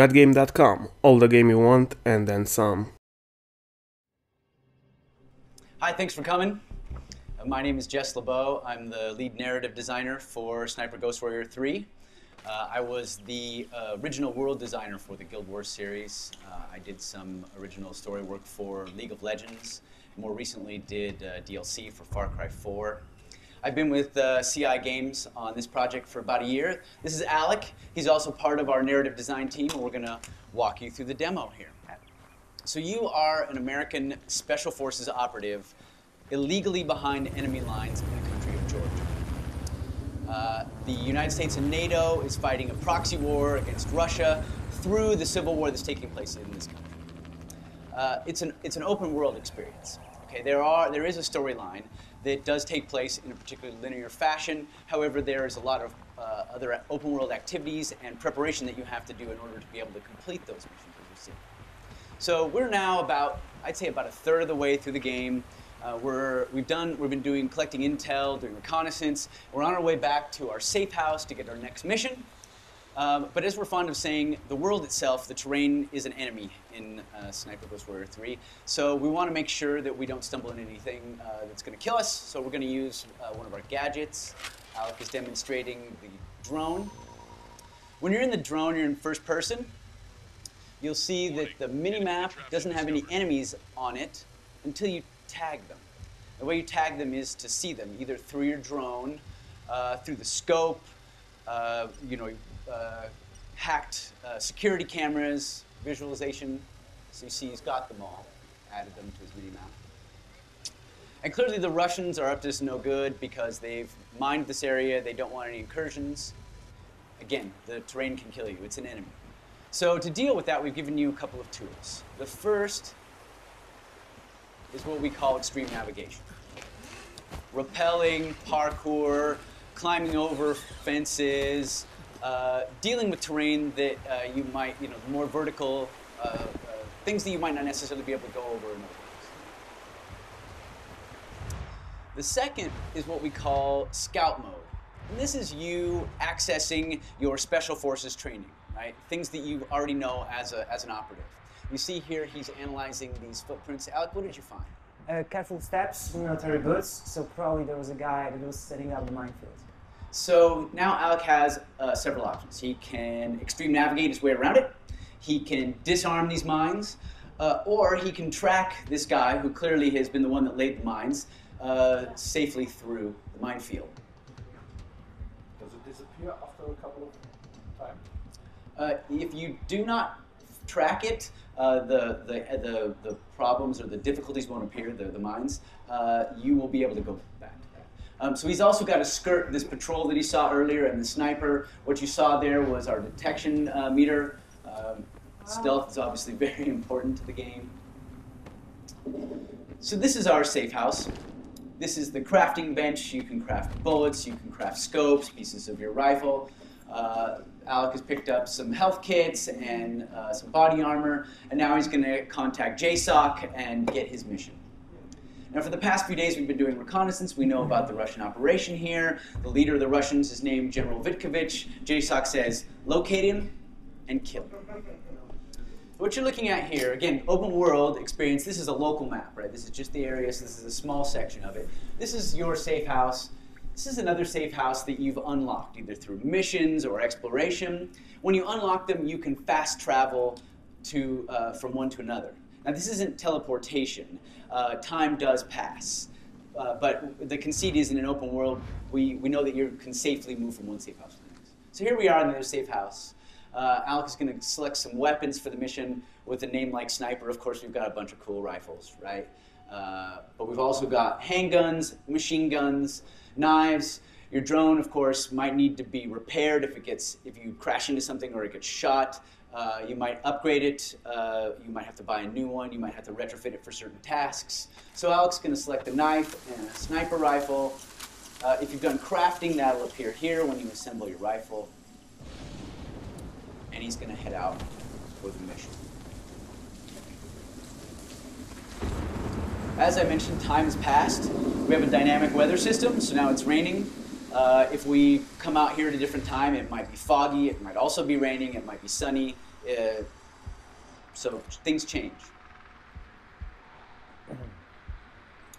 GotGame.com, all the game you want and then some. Hi, thanks for coming. My name is Jess LeBeau. I'm the lead narrative designer for Sniper Ghost Warrior 3. I was the original world designer for the Guild Wars series. I did some original story work for League of Legends. More recently did DLC for Far Cry 4. I've been with CI Games on this project for about a year. This is Alec. He's also part of our narrative design team, and we're going to walk you through the demo here. So you are an American Special Forces operative illegally behind enemy lines in the country of Georgia. The United States and NATO is fighting a proxy war against Russia through the civil war that's taking place in this country. It's an open world experience. Okay, there is a storyline that does take place in a particular linear fashion. However, there is a lot of other open world activities and preparation that you have to do in order to be able to complete those missions that you see. So we're now about, I'd say, about a third of the way through the game. We've been collecting intel, doing reconnaissance. We're on our way back to our safe house to get our next mission. But as we're fond of saying, the world itself, the terrain, is an enemy in Sniper Ghost Warrior 3. So we want to make sure that we don't stumble into anything that's going to kill us. So we're going to use one of our gadgets. Alec is demonstrating the drone. When you're in the drone, you're in first person. You'll see that the mini-map doesn't have any enemies on it until you tag them. The way you tag them is to see them, either through your drone, through the scope, hacked security cameras, visualization. So you see he's got them all, added them to his mini-map. And clearly the Russians are up to this no good because they've mined this area. They don't want any incursions. Again, the terrain can kill you. It's an enemy. So to deal with that, we've given you a couple of tools. The first is what we call extreme navigation. Rappelling, parkour, climbing over fences, dealing with terrain that you might, more vertical, things that you might not necessarily be able to go over in other ways. The second is what we call scout mode. And this is you accessing your Special Forces training. Right? Things that you already know as an operative. You see here he's analyzing these footprints. Alec, what did you find? Careful steps, military boots. So probably there was a guy that was setting up the minefield. So now Alec has several options. He can extreme navigate his way around it. He can disarm these mines. Or he can track this guy, who clearly has been the one that laid the mines, safely through the minefield. Does it disappear after a couple of times? If you do not track it, the problems or the difficulties won't appear, the mines. You will be able to go back to that. So he's also got to skirt this patrol that he saw earlier and the sniper. What you saw there was our detection meter. Stealth is obviously very important to the game. So this is our safe house. This is the crafting bench. You can craft bullets, you can craft scopes, pieces of your rifle. Alec has picked up some health kits and some body armor, and now he's going to contact JSOC and get his mission. Now, for the past few days, we've been doing reconnaissance. We know about the Russian operation here. The leader of the Russians is named General Vitkovich. JSOC says, locate him and kill him. What you're looking at here, again, open world experience. This is a local map, right? This is just the area, so this is a small section of it. This is your safe house. This is another safe house that you've unlocked, either through missions or exploration. When you unlock them, you can fast travel to, from one to another. Now, this isn't teleportation. Time does pass. But the conceit is, in an open world, we know that you can safely move from one safe house to the next. So here we are in another safe house. Alec is going to select some weapons for the mission with a name like Sniper. Of course, we've got a bunch of cool rifles, right? But we've also got handguns, machine guns, knives. Your drone, of course, might need to be repaired if you crash into something or it gets shot. You might upgrade it. You might have to buy a new one. You might have to retrofit it for certain tasks. So Alec's going to select a knife and a sniper rifle. If you've done crafting, that'll appear here when you assemble your rifle. And he's going to head out for the mission. As I mentioned, time has passed. We have a dynamic weather system, so now it's raining. If we come out here at a different time, it might be foggy, it might also be raining, it might be sunny. So things change.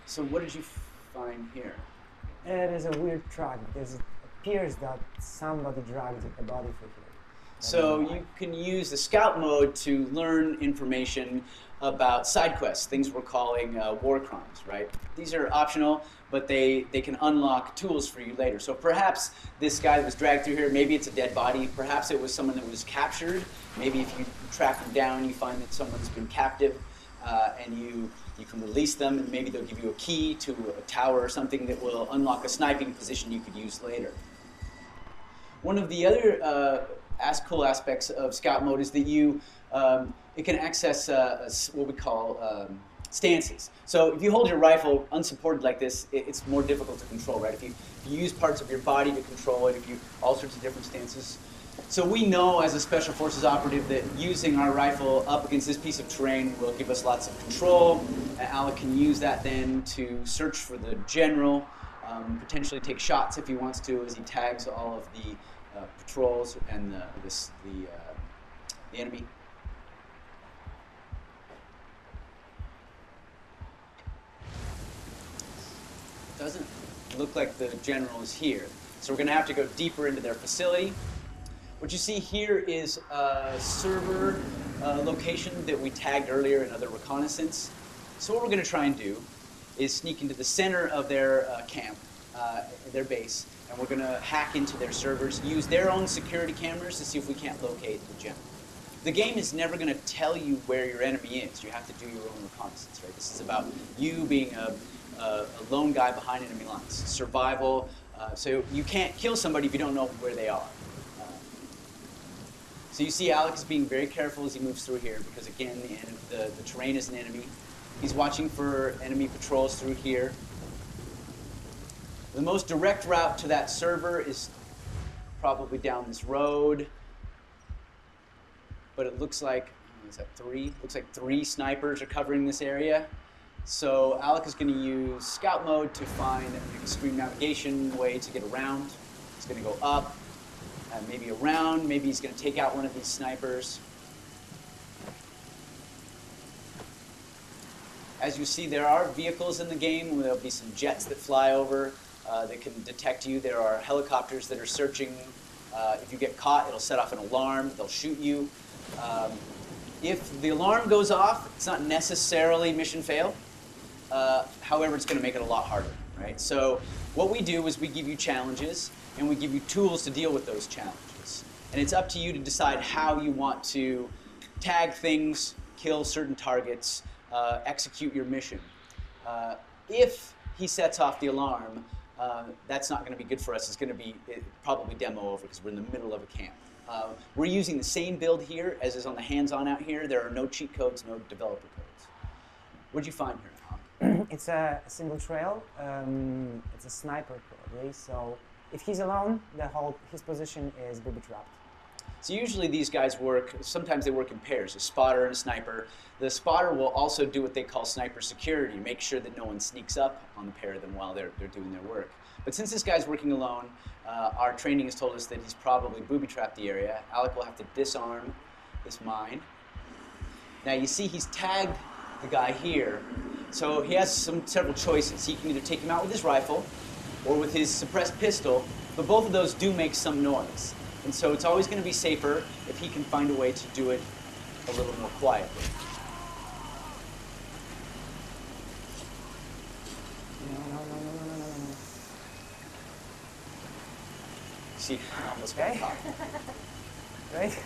So what did you find here? It is a weird track because it appears that somebody dragged the body for here. So you can use the scout mode to learn information about side quests, things we're calling war crimes, right? These are optional, but they can unlock tools for you later. So perhaps this guy that was dragged through here, maybe it's a dead body, perhaps it was someone that was captured. Maybe if you track them down, you find that someone's been captive, and you can release them, and maybe they'll give you a key to a tower or something that will unlock a sniping position you could use later. One of the other cool aspects of scout mode is that you it can access what we call stances. So if you hold your rifle unsupported like this, it's more difficult to control, right? If you use parts of your body to control it, if you all sorts of different stances. So we know as a Special Forces operative that using our rifle up against this piece of terrain will give us lots of control. Alec can use that then to search for the general, potentially take shots if he wants to as he tags all of the patrols and the enemy. It doesn't look like the general is here, so we're going to have to go deeper into their facility. What you see here is a server location that we tagged earlier in other reconnaissance. So what we're going to try and do is sneak into the center of their camp, their base, and we're going to hack into their servers, use their own security cameras to see if we can't locate the general. The game is never going to tell you where your enemy is. You have to do your own reconnaissance, right? This is about you being a lone guy behind enemy lines. Survival, so you can't kill somebody if you don't know where they are. So you see Alec is being very careful as he moves through here because, again, the terrain is an enemy. He's watching for enemy patrols through here. The most direct route to that server is probably down this road, but it looks like, is that three? Looks like three snipers are covering this area. So Alec is going to use scout mode to find an extreme navigation way to get around. He's going to go up, maybe around, maybe he's going to take out one of these snipers. As you see, there are vehicles in the game. There'll be some jets that fly over. That can detect you. There are helicopters that are searching. If you get caught, it'll set off an alarm. They'll shoot you. If the alarm goes off, it's not necessarily mission fail. However, it's going to make it a lot harder, right? So what we do is we give you challenges, and we give you tools to deal with those challenges. And it's up to you to decide how you want to tag things, kill certain targets, execute your mission. If he sets off the alarm, that's not going to be good for us. It's going to be probably demo over because we're in the middle of a camp. We're using the same build here as is on the hands-on out here. There are no cheat codes, no developer codes. What did you find here? It's a single trail. It's a sniper probably. So if he's alone, his position is booby trapped. So usually these guys work, sometimes they work in pairs, a spotter and a sniper. The spotter will also do what they call sniper security, make sure that no one sneaks up on the pair of them while they're doing their work. But since this guy's working alone, our training has told us that he's probably booby-trapped the area. Alec will have to disarm this mine. Now you see he's tagged the guy here, so he has several choices. He can either take him out with his rifle or with his suppressed pistol, but both of those do make some noise. And so it's always going to be safer if he can find a way to do it a little more quietly. No. See, I almost got caught. Right?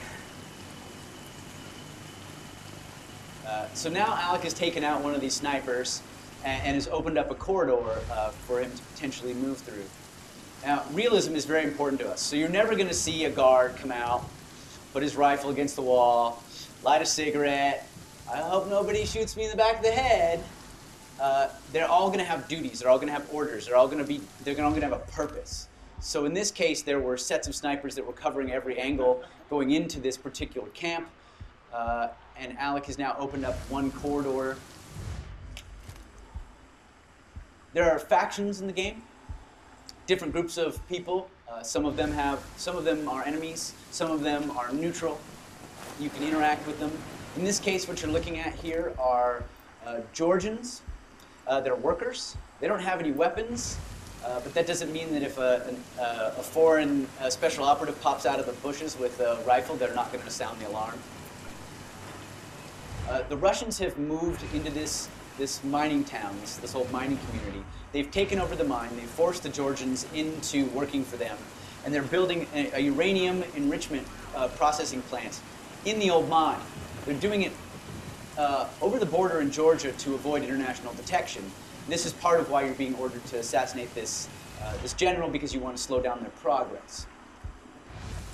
So now Alec has taken out one of these snipers and has opened up a corridor for him to potentially move through. Now, realism is very important to us. So you're never going to see a guard come out, put his rifle against the wall, light a cigarette, I hope nobody shoots me in the back of the head. They're all going to have duties. They're all going to have orders. They're all going to have a purpose. So in this case, there were sets of snipers that were covering every angle going into this particular camp. And Alec has now opened up one corridor. There are factions in the game. Different groups of people. Some of them are enemies. Some of them are neutral. you can interact with them. In this case, what you're looking at here are Georgians. They're workers. They don't have any weapons, but that doesn't mean that if a foreign special operative pops out of the bushes with a rifle, they're not going to sound the alarm. The Russians have moved into this mining town, this whole mining community. They've taken over the mine. They've forced the Georgians into working for them, and they're building a uranium enrichment processing plant in the old mine. They're doing it over the border in Georgia to avoid international detection. And this is part of why you're being ordered to assassinate this general, because you want to slow down their progress.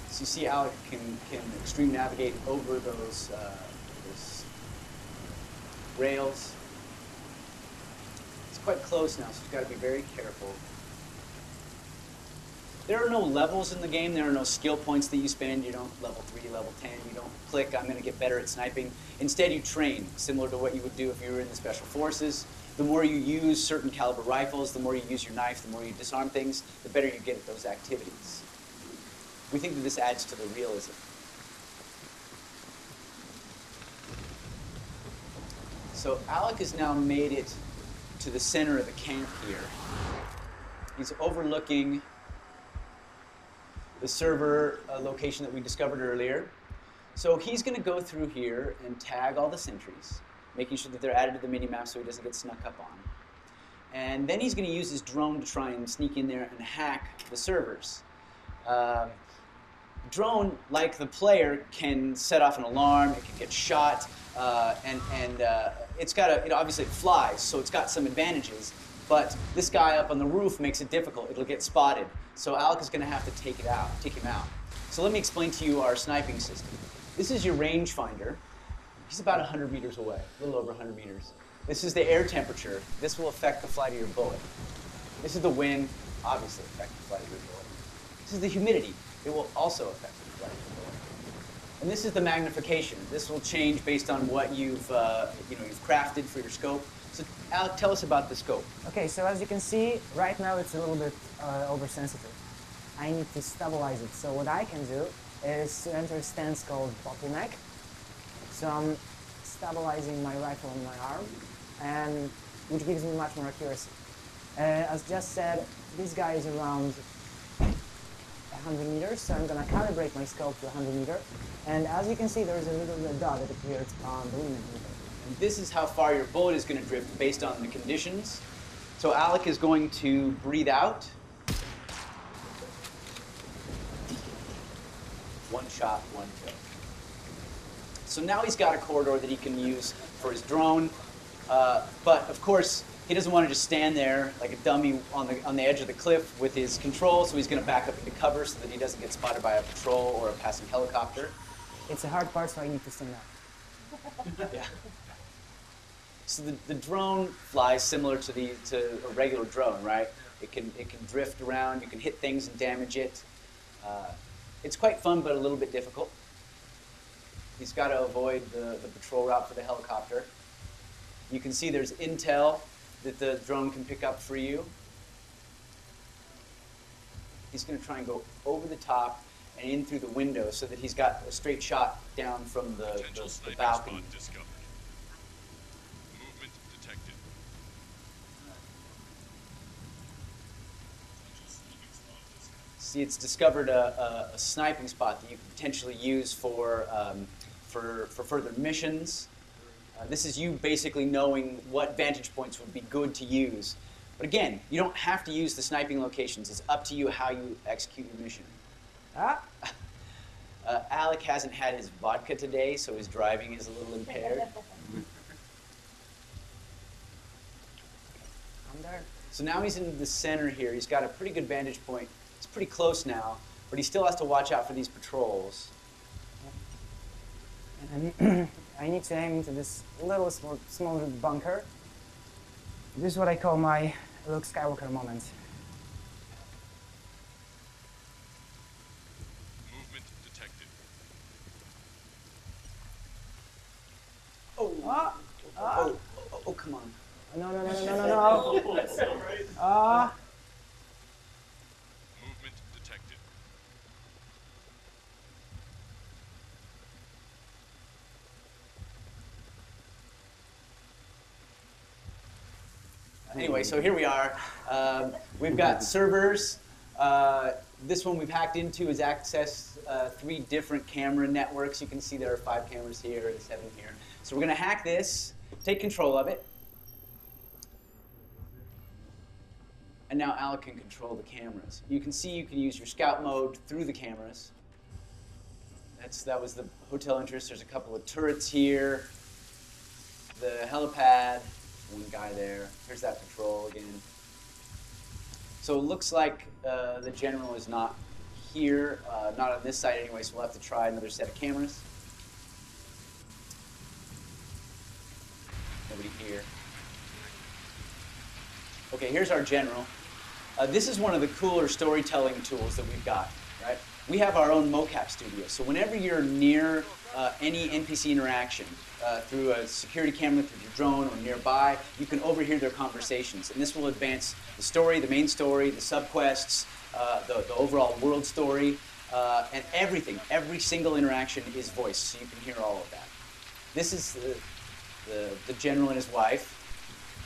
So you see Alec can extreme navigate over those rails. It's quite close now, so you've got to be very careful. There are no levels in the game. There are no skill points that you spend. You don't level 3, level 10. You don't click, I'm going to get better at sniping. Instead, you train, similar to what you would do if you were in the Special Forces. The more you use certain caliber rifles, the more you use your knife, the more you disarm things, the better you get at those activities. We think that this adds to the realism. So Alec has now made it to the center of the camp here. He's overlooking the server location that we discovered earlier. So he's going to go through here and tag all the sentries, making sure that they're added to the minimap so he doesn't get snuck up on. And then he's going to use his drone to try and sneak in there and hack the servers. The drone, like the player, can set off an alarm, it can get shot, and it obviously flies, so it's got some advantages. But this guy up on the roof makes it difficult. It'll get spotted. So Alec is going to have to take him out. So let me explain to you our sniping system. This is your rangefinder. He's about 100 meters away, a little over 100 meters. This is the air temperature. This will affect the flight of your bullet. This is the wind, obviously affect the flight of your bullet. This is the humidity. It will also affect the flight of your bullet. And this is the magnification. This will change based on what you've crafted for your scope. So, Alec, tell us about the scope. Okay, so as you can see, right now it's a little bit oversensitive. I need to stabilize it. So what I can do is to enter a stance called bottleneck. So I'm stabilizing my rifle on my arm, and which gives me much more accuracy. As Jess said, this guy is around 100 meters, so I'm going to calibrate my scope to 100 meters. And as you can see, there's a little red dot that appears on the limit meter. This is how far your bullet is going to drift based on the conditions. So Alec is going to breathe out. One shot, one kill. So now he's got a corridor that he can use for his drone. But of course, he doesn't want to just stand there like a dummy on the edge of the cliff with his control. So he's going to back up into cover so that he doesn't get spotted by a patrol or a passing helicopter. It's a hard part, so I need to stand up. Yeah. So the drone flies similar to a regular drone, right? It can drift around. You can hit things and damage it. It's quite fun, but a little bit difficult. He's got to avoid the patrol route for the helicopter. You can see there's intel that the drone can pick up for you. He's going to try and go over the top and in through the window so that he's got a straight shot down from the balcony. See, it's discovered a sniping spot that you can potentially use for further missions. This is you basically knowing what vantage points would be good to use. But again, you don't have to use the sniping locations. It's up to you how you execute your mission. Ah. Alec hasn't had his vodka today, so his driving is a little impaired. I'm there. So now he's in the center here. He's got a pretty good vantage point. It's pretty close now, but he still has to watch out for these patrols. And I need to aim into this little small bunker. This is what I call my Luke Skywalker moment. Movement detected. Oh! Ah, oh, come on. No. That's not right. Anyway, so here we are. We've got servers. This one we've hacked into is accessed three different camera networks. You can see there are 5 cameras here and 7 here. So we're going to hack this, take control of it. And now Alec can control the cameras. You can see you can use your scout mode through the cameras. That was the hotel entrance. There's a couple of turrets here. The helipad, one guy there. Here's that patrol again. So it looks like the general is not here, not on this side anyway, so we'll have to try another set of cameras. Nobody here. Okay, here's our general. This is one of the cooler storytelling tools that we've got, right? We have our own mocap studio, so whenever you're near any NPC interaction through a security camera, through your drone, or nearby, you can overhear their conversations, and this will advance the story, the main story, the subquests, the overall world story, and everything. Every single interaction is voiced, so you can hear all of that. This is the general and his wife.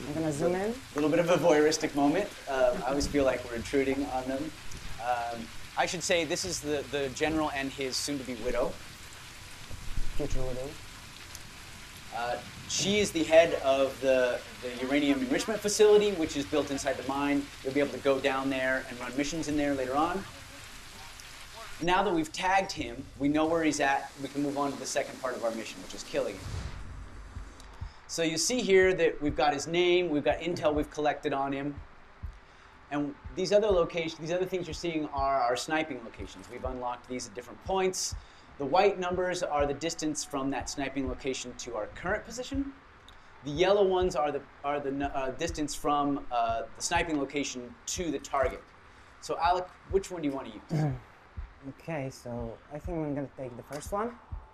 I'm gonna zoom in. A little bit of a voyeuristic moment. I always feel like we're intruding on them. I should say this is the general and his soon-to-be widow. Future widow. She is the head of the uranium enrichment facility, which is built inside the mine. You'll be able to go down there and run missions in there later on. Now that we've tagged him, we know where he's at. We can move on to the second part of our mission, which is killing him. So you see here that we've got his name, we've got intel we've collected on him. And these other locations, these other things you're seeing are our sniping locations. We've unlocked these at different points. The white numbers are the distance from that sniping location to our current position. The yellow ones are the distance from the sniping location to the target. So Alec, which one do you want to use? Okay, so I think I'm going to take the first one.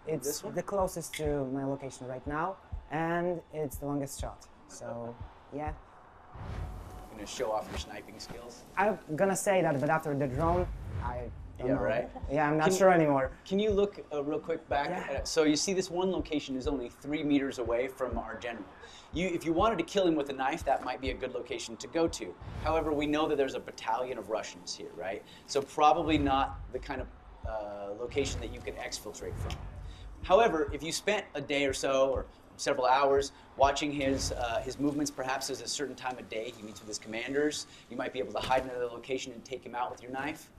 It's this one? The closest to my location right now, and it's the longest shot. So, yeah. To show off your sniping skills? I'm gonna say that, but after the drone, I don't know. Right? Yeah, I'm not sure anymore. Can you look real quick back? Yeah. So you see this one location is only 3 meters away from our general. If you wanted to kill him with a knife, that might be a good location to go to. However, we know that there's a battalion of Russians here, right? So probably not the kind of location that you can exfiltrate from. However, if you spent a day or so, or several hours watching his movements. Perhaps there's a certain time of day he meets with his commanders. You might be able to hide in another location and take him out with your knife.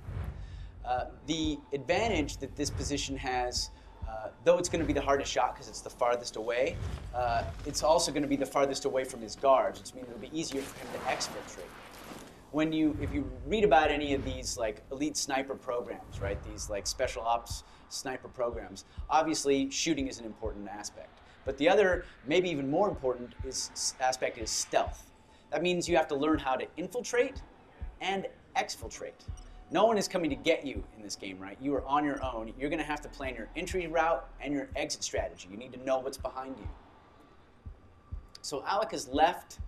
The advantage that this position has, though it's going to be the hardest shot because it's the farthest away, it's also going to be the farthest away from his guards, which means it'll be easier for him to exfiltrate. If you read about any of these like elite sniper programs, right? These like special ops sniper programs. Obviously, shooting is an important aspect. But the other, maybe even more important aspect is stealth. That means you have to learn how to infiltrate and exfiltrate. No one is coming to get you in this game, right? You are on your own. You're going to have to plan your entry route and your exit strategy. You need to know what's behind you. So Alec has left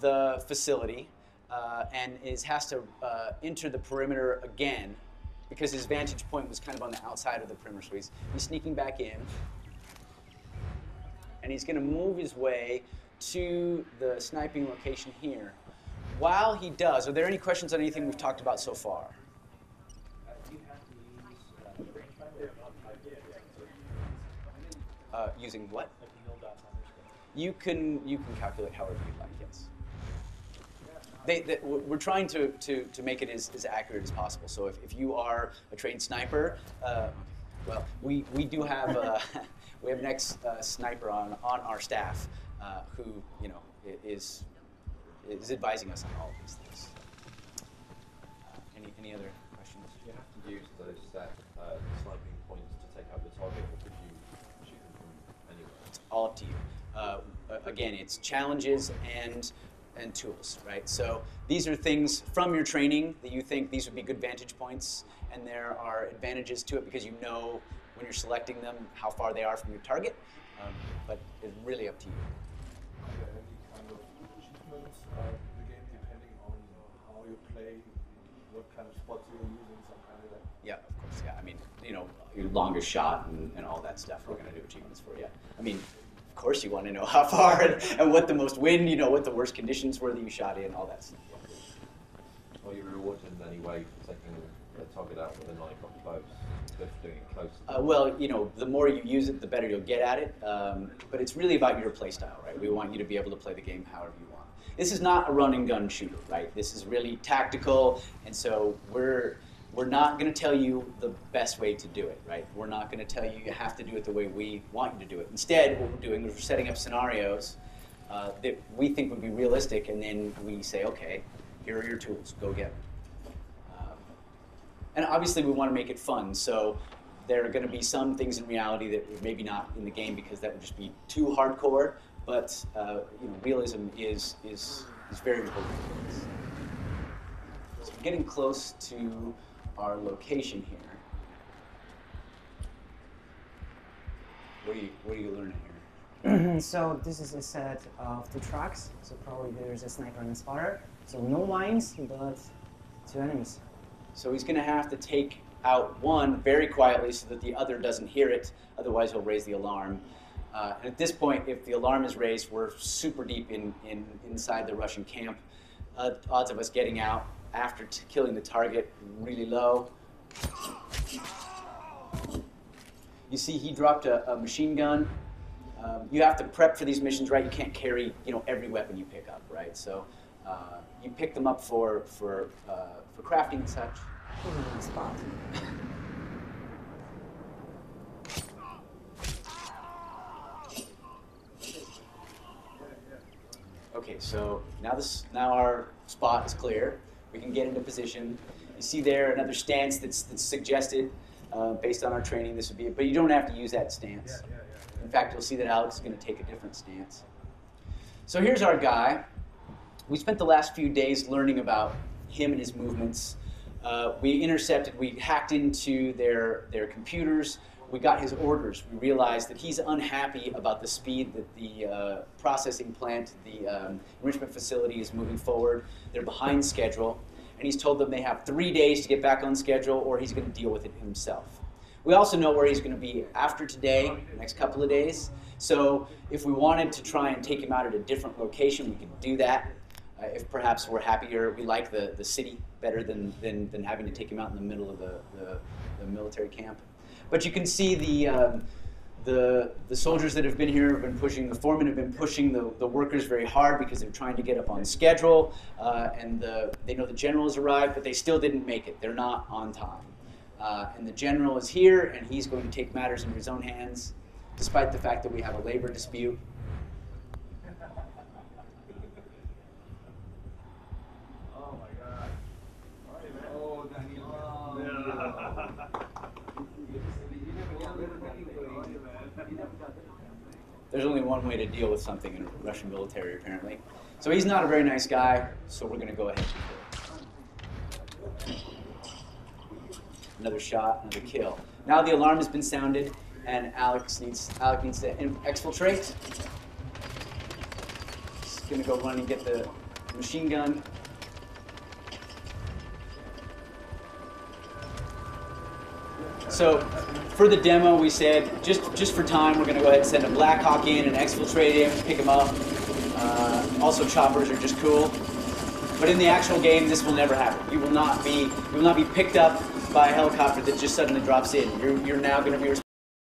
the facility and has to enter the perimeter again because his vantage point was kind of on the outside of the perimeter. So he's sneaking back in. And he's going to move his way to the sniping location here. While he does, are there any questions on anything we've talked about so far? Using what? You can calculate however you'd like, yes. We're trying to make it as accurate as possible. So if you are a trained sniper, well, we do have we have an ex-sniper on our staff who, you know, is advising us on all of these things. Any other questions? Do you have to use those sniping points to take out the target, or could you shoot them from anywhere? It's all up to you. Again, it's challenges and tools, right? So these are things from your training that you think these would be good vantage points, and there are advantages to it because you know when you're selecting them how far they are from your target, but it's really up to you. Are there any kind of achievements in the game depending on how you play, what kind of spots you're using, some kind of that? Yeah, of course, yeah. I mean, you know, your longest shot and all that stuff, we're going to do achievements for you. I mean, course you want to know how far and what the most wind, you know, what the worst conditions were that you shot in, all that stuff. Well, you're rewarded in any way for taking the target out with a knife up close, if doing it close. Well, you know, the more you use it, the better you'll get at it. But it's really about your play style, right? We want you to be able to play the game however you want. This is not a run and gun shooter, right? This is really tactical, and so we're not going to tell you the best way to do it, right? We're not going to tell you you have to do it the way we want you to do it. Instead, what we're doing is we're setting up scenarios that we think would be realistic, and then we say, okay, here are your tools, go get them. And obviously we want to make it fun, so there are going to be some things in reality that maybe not in the game because that would just be too hardcore, but you know, realism is very important. So I'm getting close to our location here. What are you learning here? So this is a set of 2 tracks. So probably there's a sniper and a spotter. So no mines, but 2 enemies. So he's going to have to take out one very quietly so that the other doesn't hear it. Otherwise, he'll raise the alarm. And at this point, if the alarm is raised, we're super deep inside the Russian camp. Odds of us getting out after killing the target really low. You see he dropped a machine gun. You have to prep for these missions, right? You can't carry, you know, every weapon you pick up, right? So you pick them up for crafting and such. Spot. Okay, so now our spot is clear. We can get into position. You see there another stance that's suggested based on our training. This would be it, but you don't have to use that stance. Yeah. In fact, you'll see that Alex is going to take a different stance. So here's our guy. We spent the last few days learning about him and his movements. We hacked into their computers. We got his orders. We realized that he's unhappy about the speed that the processing plant, the enrichment facility is moving forward. They're behind schedule. And he's told them they have 3 days to get back on schedule or he's going to deal with it himself. We also know where he's going to be after today, the next couple of days. So if we wanted to try and take him out at a different location, we could do that. If perhaps we're happier, we like the city better than having to take him out in the middle of the military camp. But you can see the soldiers that have been here have been pushing, the foremen have been pushing the workers very hard because they're trying to get up on schedule. They know the general has arrived, but they still didn't make it. They're not on time. And the general is here, and he's going to take matters into his own hands, despite the fact that we have a labor dispute. Oh, my God. Oh, Daniel. There's only one way to deal with something in the Russian military, apparently. So he's not a very nice guy, so we're going to go ahead and kill. Another shot, another kill. Now the alarm has been sounded, and Alec needs to exfiltrate. He's going to go run and get the machine gun. So for the demo, we said, just for time, we're going to go ahead and send a Black Hawk in and exfiltrate him, pick him up. Also, choppers are just cool. But in the actual game, this will never happen. You will not be picked up by a helicopter that just suddenly drops in. You're now going to be